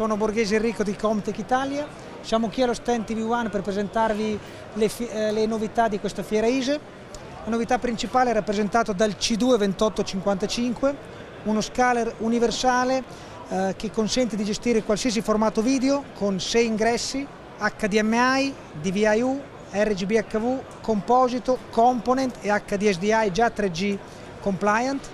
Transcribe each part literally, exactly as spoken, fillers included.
sono Borghesi Enrico di Comm-Tec Italia, siamo qui allo stand T V One per presentarvi le, eh, le novità di questa fiera I S E. La novità principale è rappresentata dal C due ventotto cinquantacinque, uno scaler universale eh, che consente di gestire qualsiasi formato video con sei ingressi, H D M I, D V I U, R G B H V, composito, component e H D S D I già tre G compliant.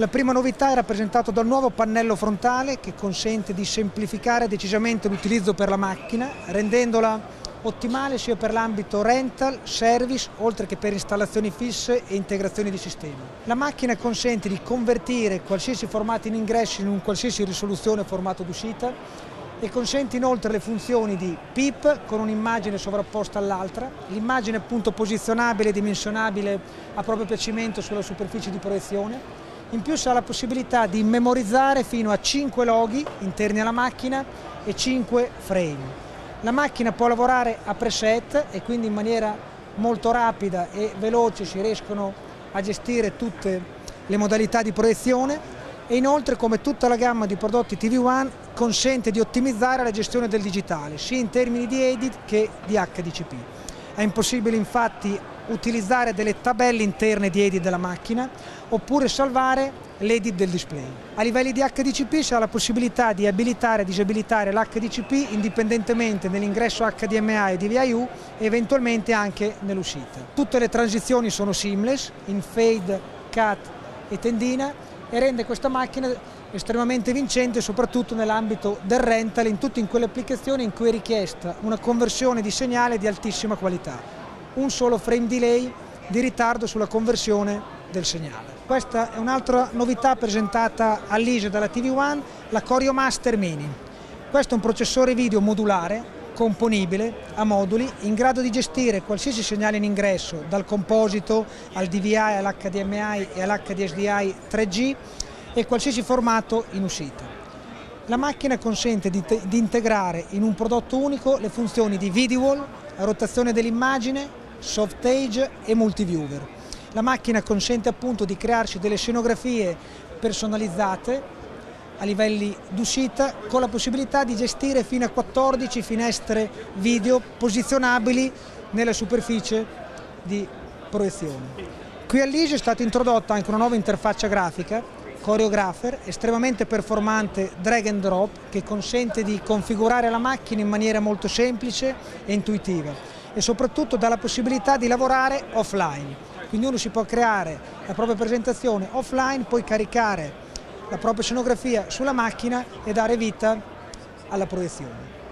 La prima novità è rappresentata dal nuovo pannello frontale che consente di semplificare decisamente l'utilizzo per la macchina, rendendola ottimale sia per l'ambito rental, service, oltre che per installazioni fisse e integrazioni di sistema. La macchina consente di convertire qualsiasi formato in ingresso in un qualsiasi risoluzione o formato d'uscita e consente inoltre le funzioni di P I P con un'immagine sovrapposta all'altra, l'immagine appunto posizionabile e dimensionabile a proprio piacimento sulla superficie di proiezione. In più si ha la possibilità di memorizzare fino a cinque loghi interni alla macchina e cinque frame. La macchina può lavorare a preset e quindi in maniera molto rapida e veloce si riescono a gestire tutte le modalità di proiezione e inoltre, come tutta la gamma di prodotti T V One, consente di ottimizzare la gestione del digitale sia in termini di E D I D che di H D C P. È impossibile infatti utilizzare delle tabelle interne di E D I D della macchina oppure salvare l'E D I D del display. A livelli di H D C P si ha la possibilità di abilitare e disabilitare l'H D C P indipendentemente nell'ingresso H D M I e D V I U e eventualmente anche nell'uscita. Tutte le transizioni sono seamless, in fade, cut e tendina, e rende questa macchina estremamente vincente soprattutto nell'ambito del rental, in tutte in quelle applicazioni in cui è richiesta una conversione di segnale di altissima qualità. Un solo frame delay di ritardo sulla conversione del segnale. Questa è un'altra novità presentata all'I S E dalla T V One, la CORIOmaster mini. Questo è un processore video modulare, componibile a moduli, in grado di gestire qualsiasi segnale in ingresso, dal composito al D V I, all'H D M I e all'H D S D I tre G e qualsiasi formato in uscita. La macchina consente di, di integrare in un prodotto unico le funzioni di video wall, rotazione dell'immagine, softage e multiviewer. La macchina consente appunto di crearci delle scenografie personalizzate a livelli d'uscita con la possibilità di gestire fino a quattordici finestre video posizionabili nella superficie di proiezione. Qui all'I S E è stata introdotta anche una nuova interfaccia grafica, Choreographer, estremamente performante drag and drop, che consente di configurare la macchina in maniera molto semplice e intuitiva e soprattutto dà la possibilità di lavorare offline. Quindi uno si può creare la propria presentazione offline, poi caricare la propria scenografia sulla macchina e dare vita alla proiezione.